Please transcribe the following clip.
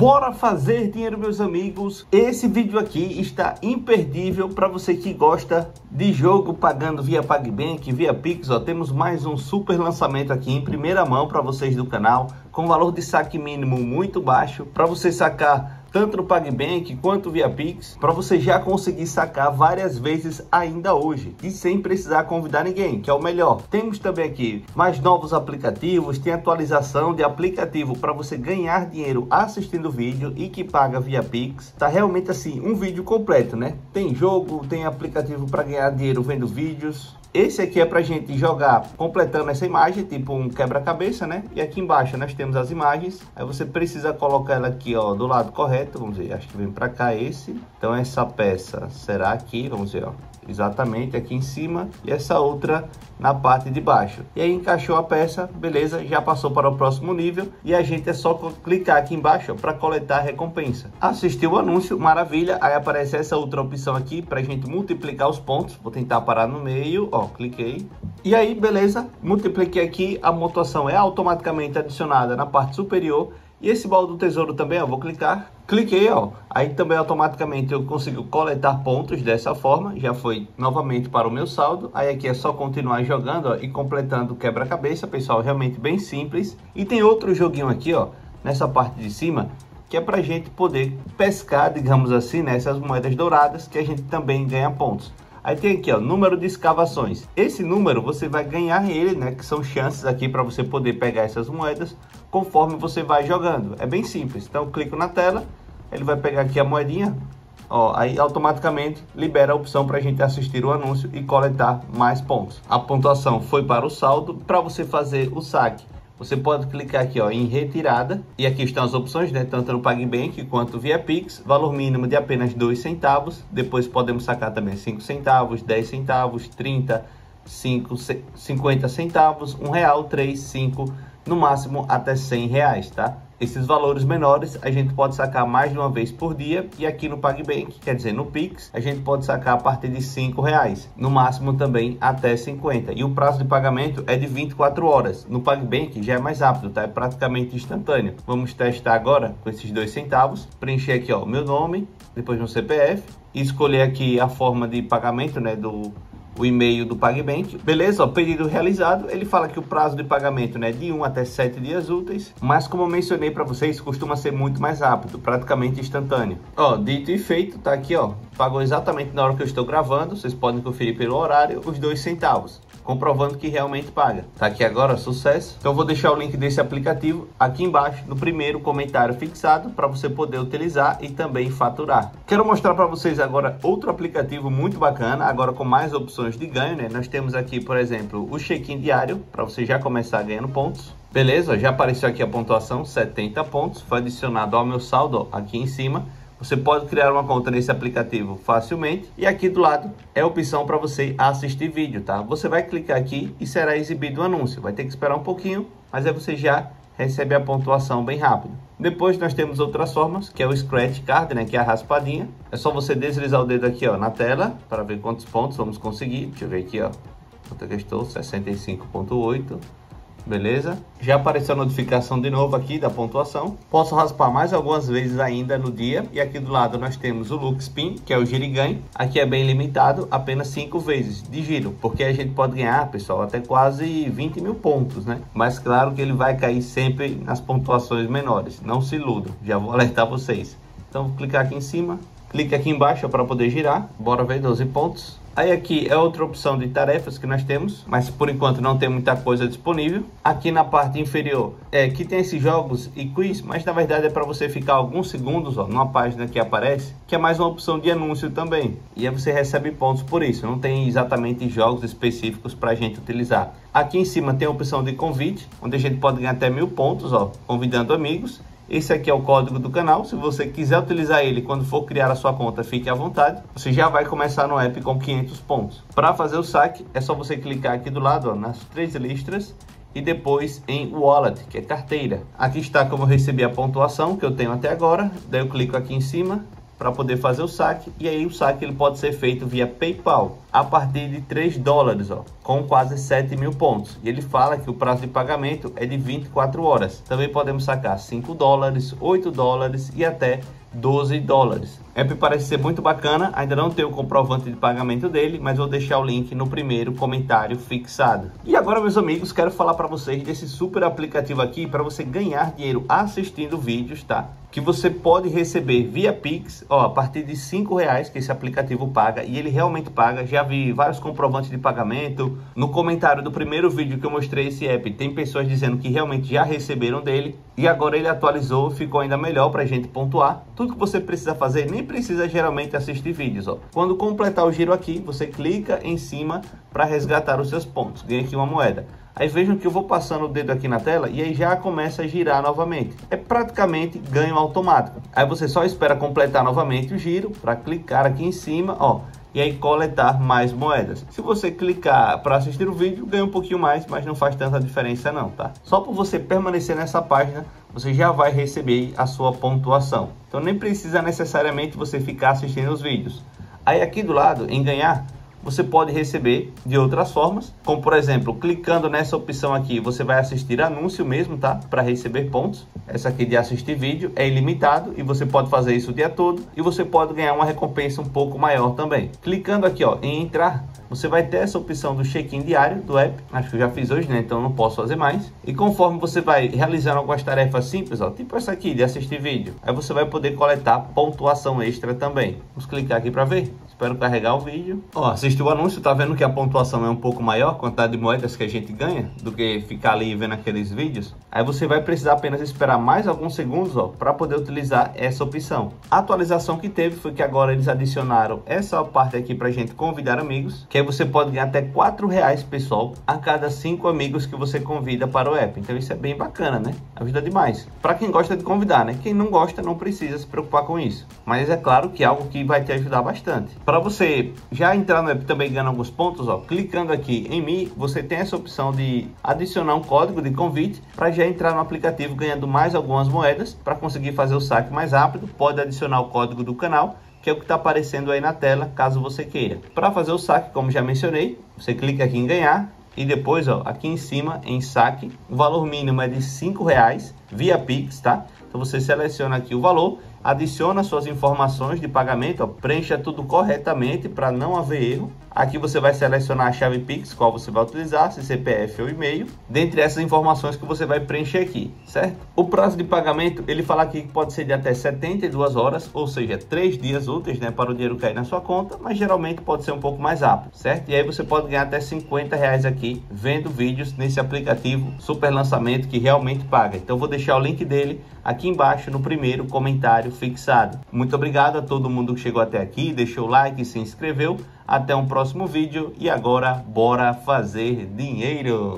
Bora fazer dinheiro, meus amigos. Esse vídeo aqui está imperdível para você que gosta de jogo pagando via PagBank, via Pix. Ó, temos mais um super lançamento aqui em primeira mão para vocês do canal, com valor de saque mínimo muito baixo, para você sacar tanto no PagBank quanto via Pix, para você já conseguir sacar várias vezes ainda hoje e sem precisar convidar ninguém, que é o melhor. Temos também aqui mais novos aplicativos, tem atualização de aplicativo para você ganhar dinheiro assistindo vídeo e que paga via Pix. Tá realmente assim, um vídeo completo, né? Tem jogo, tem aplicativo para ganhar dinheiro vendo vídeos. Esse aqui é pra gente jogar completando essa imagem, tipo um quebra-cabeça, né? E aqui embaixo nós temos as imagens. Aí você precisa colocar ela aqui, ó, do lado correto. Vamos ver, acho que vem pra cá esse. Então essa peça será aqui, vamos ver, ó, exatamente aqui em cima. E essa outra na parte de baixo. E aí encaixou a peça, beleza, já passou para o próximo nível. E a gente é só clicar aqui embaixo para coletar a recompensa. Assistiu o anúncio, maravilha. Aí aparece essa outra opção aqui pra gente multiplicar os pontos. Vou tentar parar no meio, ó, cliquei. E aí, beleza, multipliquei aqui. A pontuação é automaticamente adicionada na parte superior. E esse baú do tesouro também, ó, vou clicar. Cliquei, ó, aí também automaticamente eu consigo coletar pontos dessa forma. Já foi novamente para o meu saldo. Aí aqui é só continuar jogando, ó, e completando o quebra-cabeça, pessoal, realmente bem simples. E tem outro joguinho aqui, ó, nessa parte de cima, que é pra gente poder pescar, digamos assim, né, essas moedas douradas, que a gente também ganha pontos. Aí tem aqui, ó, número de escavações. Esse número você vai ganhar ele, né, que são chances aqui para você poder pegar essas moedas conforme você vai jogando. É bem simples. Então eu clico na tela, ele vai pegar aqui a moedinha, ó, aí automaticamente libera a opção para a gente assistir o anúncio e coletar mais pontos. A pontuação foi para o saldo. Para você fazer o saque, você pode clicar aqui, ó, em retirada. E aqui estão as opções, né? Tanto no PagBank quanto via Pix. Valor mínimo de apenas 2 centavos. Depois podemos sacar também 5 centavos, 10 centavos, 30, 5, 50 centavos, 1 real, 3, 5, no máximo até 100 reais, tá? Esses valores menores a gente pode sacar mais de uma vez por dia. E aqui no PagBank, quer dizer, no Pix, a gente pode sacar a partir de 5 reais. No máximo também até 50. E o prazo de pagamento é de 24 horas. No PagBank já é mais rápido, tá? É praticamente instantâneo. Vamos testar agora com esses 2 centavos. Preencher aqui, ó, meu nome, depois meu CPF. E escolher aqui a forma de pagamento, né, o e-mail do PagBank, beleza? O pedido realizado, ele fala que o prazo de pagamento, né, é de 1 até 7 dias úteis, mas como eu mencionei para vocês, costuma ser muito mais rápido, praticamente instantâneo. Ó, dito e feito, tá aqui, ó, pagou exatamente na hora que eu estou gravando, vocês podem conferir pelo horário, os 2 centavos, comprovando que realmente paga. Tá aqui agora, sucesso. Então eu vou deixar o link desse aplicativo aqui embaixo, no primeiro comentário fixado, para você poder utilizar e também faturar. Quero mostrar para vocês agora outro aplicativo muito bacana, agora com mais opções de ganho, né? Nós temos aqui, por exemplo, o check-in diário, para você já começar ganhando pontos. Beleza, já apareceu aqui a pontuação, 70 pontos, foi adicionado ao meu saldo, ó, aqui em cima. Você pode criar uma conta nesse aplicativo facilmente. E aqui do lado é a opção para você assistir vídeo, tá? Você vai clicar aqui e será exibido o anúncio. Vai ter que esperar um pouquinho, mas aí você já recebe a pontuação bem rápido. Depois nós temos outras formas, que é o Scratch Card, né, que é a raspadinha. É só você deslizar o dedo aqui, ó, na tela, para ver quantos pontos vamos conseguir. Deixa eu ver aqui, ó, quanto que eu estou, 65.8, beleza? Já apareceu a notificação de novo aqui da pontuação. Posso raspar mais algumas vezes ainda no dia. E aqui do lado nós temos o Look Spin, que é o giro e ganho. Aqui é bem limitado, apenas 5 vezes de giro, porque a gente pode ganhar, pessoal, até quase 20 mil pontos, né? Mas claro que ele vai cair sempre nas pontuações menores, não se iludam, já vou alertar vocês. Então vou clicar aqui em cima, clica aqui embaixo para poder girar. Bora ver, 12 pontos. Aí aqui é outra opção de tarefas que nós temos, mas por enquanto não tem muita coisa disponível. Aqui na parte inferior é que tem esses jogos e quiz, mas na verdade é para você ficar alguns segundos, ó, numa página que aparece, que é mais uma opção de anúncio também. E aí você recebe pontos por isso, não tem exatamente jogos específicos para a gente utilizar. Aqui em cima tem a opção de convite, onde a gente pode ganhar até 1000 pontos, ó, convidando amigos. Esse aqui é o código do canal, se você quiser utilizar ele quando for criar a sua conta, fique à vontade. Você já vai começar no app com 500 pontos. Para fazer o saque, é só você clicar aqui do lado, ó, nas 3 listras e depois em Wallet, que é carteira. Aqui está como eu recebi a pontuação que eu tenho até agora, daí eu clico aqui em cima para poder fazer o saque, e aí o saque ele pode ser feito via PayPal. a partir de 3 dólares, ó, com quase 7 mil pontos. E ele fala que o prazo de pagamento é de 24 horas. Também podemos sacar 5 dólares, 8 dólares e até 12 dólares. O app parece ser muito bacana, ainda não tenho o comprovante de pagamento dele, mas vou deixar o link no primeiro comentário fixado. E agora, meus amigos, quero falar para vocês desse super aplicativo aqui para você ganhar dinheiro assistindo vídeos, tá? Que você pode receber via Pix, ó, a partir de R$5 que esse aplicativo paga, e ele realmente paga. Já vi vários comprovantes de pagamento. No comentário do primeiro vídeo que eu mostrei esse app, tem pessoas dizendo que realmente já receberam dele, e agora ele atualizou, ficou ainda melhor pra gente pontuar. Tudo que você precisa fazer, nem precisa geralmente assistir vídeos, ó. Quando completar o giro aqui, você clica em cima para resgatar os seus pontos. Ganha aqui uma moeda. Aí vejam que eu vou passando o dedo aqui na tela e aí já começa a girar novamente. É praticamente ganho automático. Aí você só espera completar novamente o giro para clicar aqui em cima, ó, e aí coletar mais moedas. Se você clicar para assistir o vídeo, ganha um pouquinho mais, mas não faz tanta diferença não, tá? Só por você permanecer nessa página, você já vai receber a sua pontuação. Então nem precisa necessariamente você ficar assistindo os vídeos. Aí aqui do lado, em ganhar, você pode receber de outras formas, como por exemplo, clicando nessa opção aqui, você vai assistir anúncio mesmo, tá? Para receber pontos. Essa aqui de assistir vídeo é ilimitado e você pode fazer isso o dia todo, e você pode ganhar uma recompensa um pouco maior também. Clicando aqui, ó, em entrar, você vai ter essa opção do check-in diário do app. Acho que eu já fiz hoje, né? Então não posso fazer mais. E conforme você vai realizando algumas tarefas simples, ó, tipo essa aqui de assistir vídeo, aí você vai poder coletar pontuação extra também. Vamos clicar aqui para ver. Espero carregar o vídeo. Ó, assistiu o anúncio, tá vendo que a pontuação é um pouco maior, a quantidade de moedas que a gente ganha, do que ficar ali vendo aqueles vídeos. Aí você vai precisar apenas esperar mais alguns segundos, ó, para poder utilizar essa opção. A atualização que teve foi que agora eles adicionaram essa parte aqui pra gente convidar amigos, que aí você pode ganhar até R$4, pessoal, a cada 5 amigos que você convida para o app. Então isso é bem bacana, né? Ajuda demais. Para quem gosta de convidar, né? Quem não gosta não precisa se preocupar com isso. Mas é claro que é algo que vai te ajudar bastante. Para você já entrar no app também ganhando alguns pontos, ó, clicando aqui em mim, você tem essa opção de adicionar um código de convite para já entrar no aplicativo ganhando mais algumas moedas. Para conseguir fazer o saque mais rápido, pode adicionar o código do canal, que é o que está aparecendo aí na tela, caso você queira. Para fazer o saque, como já mencionei, você clica aqui em ganhar e depois, ó, aqui em cima em saque. O valor mínimo é de R$5 via Pix, tá? Então você seleciona aqui o valor, adiciona suas informações de pagamento, ó, preencha tudo corretamente para não haver erro. Aqui você vai selecionar a chave Pix, qual você vai utilizar, se CPF ou e-mail, dentre essas informações que você vai preencher aqui, certo? O prazo de pagamento, ele fala aqui que pode ser de até 72 horas, ou seja, 3 dias úteis, né, para o dinheiro cair na sua conta, mas geralmente pode ser um pouco mais rápido, certo? E aí você pode ganhar até R$50 aqui, vendo vídeos nesse aplicativo super lançamento que realmente paga. Então eu vou deixar o link dele aqui embaixo no primeiro comentário fixado. Muito obrigado a todo mundo que chegou até aqui, deixou o like, se inscreveu. Até um próximo vídeo e agora bora fazer dinheiro!